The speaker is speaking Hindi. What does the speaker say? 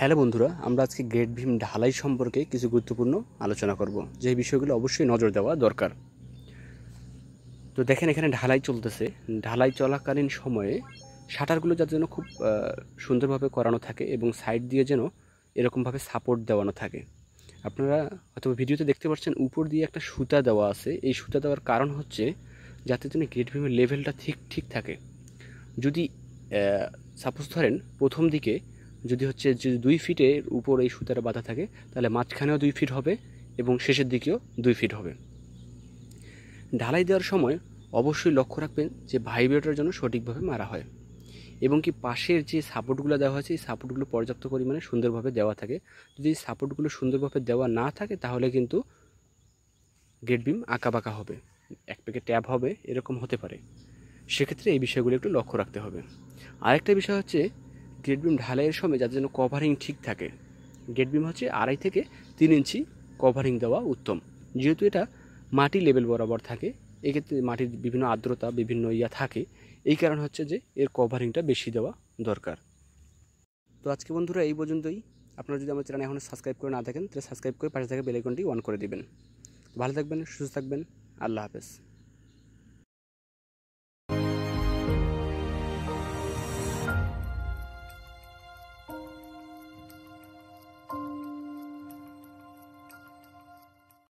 हेलो बंधुरा आमरा आजके ग्रेट भीम ढालाई सम्पर्के किछु गुरुत्वपूर्ण आलोचना करब जे विषयगुलो अवश्यई नजर देवा दरकार। तो देखें एखाने ढालाई चलतेछे, ढालाई चलाकालीन समये शाटारगुलो जार जेन खूब सुंदरभावे करानो थाके एबं साइड दिए जेन एरकम भावे सापोर्ट देवानो थाके। आपनारा अथवा भिडियोते देखते पाच्छेन ऊपर दिए एकटा सूता देवा आछे। एई सूता देवार कारण हच्छे जाते जेन ग्रेट भीमेर लेभेलटा ठीक ठीक थाके। जदि सापोज धरेन प्रथम दिके যদি হচ্ছে যে 2 ফিটের উপরে এই সুতাটা বাঁধা থাকে তাহলে মাঝখানেও 2 ফিট হবে এবং শেষের দিকেও 2 ফিট হবে। ঢালাই দেওয়ার সময় অবশ্যই লক্ষ্য রাখবেন যে ভাইব্রেটর যেন সঠিকভাবে মারা হয় এবং কি পাশের যে সাপোর্টগুলো দেওয়া আছে এই সাপোর্টগুলো পর্যাপ্ত পরিমাণে সুন্দরভাবে দেওয়া থাকে। যদি সাপোর্টগুলো সুন্দরভাবে দেওয়া না থাকে তাহলে কিন্তু গ্রেট বিম আঁকাবাঁকা হবে, এক পেকে ট্যাব হবে, এরকম হতে পারে। সেক্ষেত্রে এই বিষয়গুলো একটু লক্ষ্য রাখতে হবে। আরেকটা বিষয় হচ্ছে ग्रेट बीम ढालाइर समय जार जेन कभारिंग ठीक थाके। ग्रेट बीम हच्छे आढ़ाई थेके 3 इंची कभारिंग देवा उत्तम, जेहेतु एटा माटी लेवल बराबर थाके। एई क्षेत्रे माटिर विभिन्न आर्द्रता विभिन्न इया थाके, एई कारण हच्छे जे एर कभारिंगटा बेशी देवा दरकार। तो आजके बंधुरा एई पर्यन्तই। आपनारा जोदि आमार चैनेल एखोनो सबसक्राइब करे ना थाकेन ताहले सबसक्राइब करे पाशे थाका बेल आइकनटी अन करे दिबेन। भालो थाकबेन, सुस्थ थाकबेन, आल्लाह हाफेज।